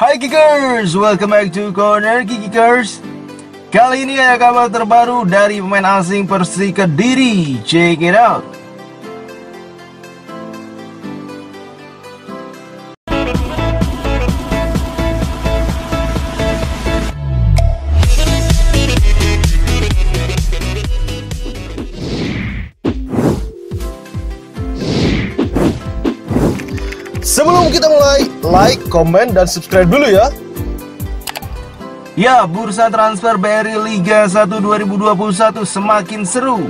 Hai Kickers, welcome back to Corner Kickers. Kali ini ada kabar terbaru dari pemain asing Persik Kediri. Check it out. Sebelum kita mulai, like, komen, dan subscribe dulu ya. Ya, bursa transfer BRI Liga 1 2021 semakin seru.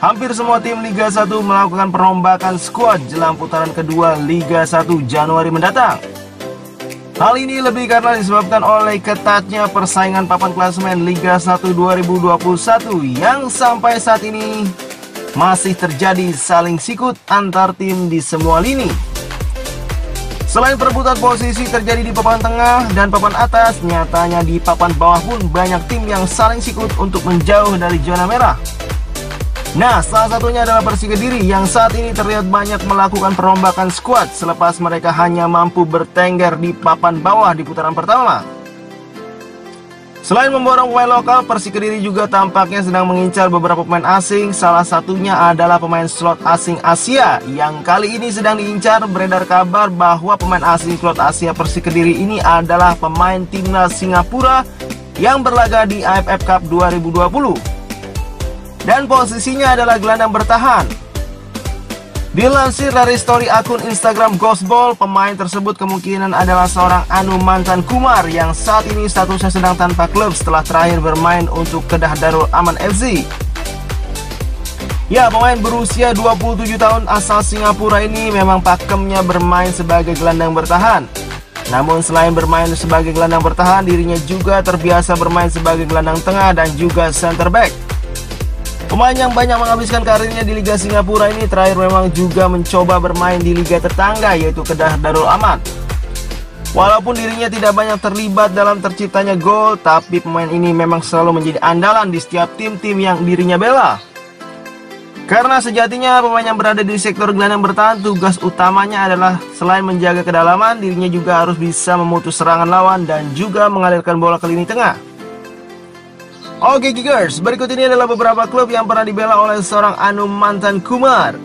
Hampir semua tim Liga 1 melakukan perombakan skuad jelang putaran kedua Liga 1 Januari mendatang. Hal ini lebih karena disebabkan oleh ketatnya persaingan papan klasemen Liga 1 2021 yang sampai saat ini masih terjadi saling sikut antar tim di semua lini. Selain perebutan posisi terjadi di papan tengah dan papan atas, nyatanya di papan bawah pun banyak tim yang saling sikut untuk menjauh dari zona merah. Nah, salah satunya adalah Persik Kediri yang saat ini terlihat banyak melakukan perombakan skuad selepas mereka hanya mampu bertengger di papan bawah di putaran pertama. Selain memborong pemain lokal, Persik Kediri juga tampaknya sedang mengincar beberapa pemain asing. Salah satunya adalah pemain slot asing Asia yang kali ini sedang diincar. Beredar kabar bahwa pemain asing slot Asia Persik Kediri ini adalah pemain timnas Singapura yang berlaga di AFF Cup 2020. Dan posisinya adalah gelandang bertahan. Dilansir dari story akun Instagram Ghostball, pemain tersebut kemungkinan adalah seorang Anumanthan Kumar yang saat ini statusnya sedang tanpa klub setelah terakhir bermain untuk Kedah Darul Aman FC. Ya, pemain berusia 27 tahun asal Singapura ini memang pakemnya bermain sebagai gelandang bertahan. Namun selain bermain sebagai gelandang bertahan, dirinya juga terbiasa bermain sebagai gelandang tengah dan juga center back. Pemain yang banyak menghabiskan karirnya di Liga Singapura ini terakhir memang juga mencoba bermain di liga tetangga, yaitu Kedah Darul Aman. Walaupun dirinya tidak banyak terlibat dalam terciptanya gol, tapi pemain ini memang selalu menjadi andalan di setiap tim-tim yang dirinya bela. Karena sejatinya pemain yang berada di sektor gelandang bertahan, tugas utamanya adalah selain menjaga kedalaman, dirinya juga harus bisa memutus serangan lawan dan juga mengalirkan bola ke lini tengah. Oke Kickers, berikut ini adalah beberapa klub yang pernah dibela oleh seorang Anumanthan Kumar.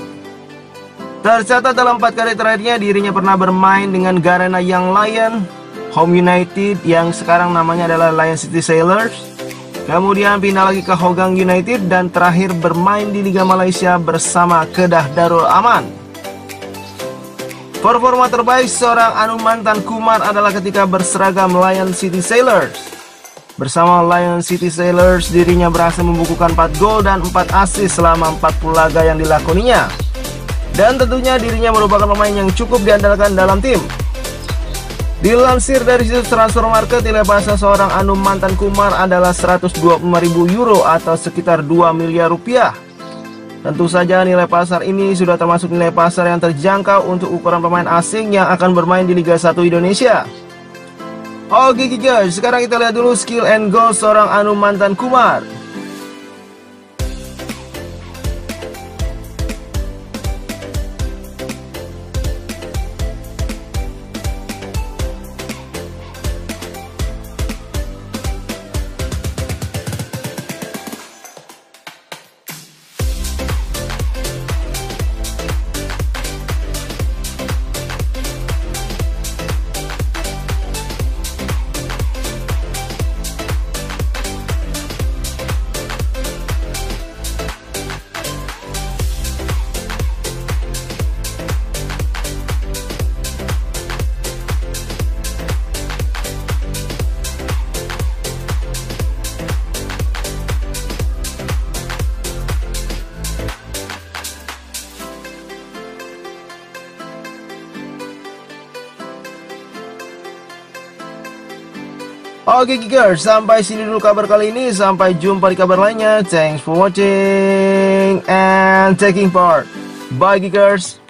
Tercatat dalam 4 kali terakhirnya, dirinya pernah bermain dengan Garena Young Lions, Home United yang sekarang namanya adalah Lion City Sailors, kemudian pindah lagi ke Hougang United, dan terakhir bermain di Liga Malaysia bersama Kedah Darul Aman. Performa terbaik seorang Anumanthan Kumar adalah ketika berseragam Lion City Sailors. Bersama Lion City Sailors, dirinya berhasil membukukan 4 gol dan 4 assist selama 40 laga yang dilakoninya. Dan tentunya dirinya merupakan pemain yang cukup diandalkan dalam tim. Dilansir dari situs transfer market, nilai pasar seorang Anumanthan Kumar adalah 125.000 euro atau sekitar 2 miliar rupiah. Tentu saja nilai pasar ini sudah termasuk nilai pasar yang terjangkau untuk ukuran pemain asing yang akan bermain di Liga 1 Indonesia. Oke guys, sekarang kita lihat dulu skill and goal seorang Anumanthan Kumar. Oke Kickers, sampai sini dulu kabar kali ini. Sampai jumpa di kabar lainnya. Thanks for watching and taking part. Bye Kickers.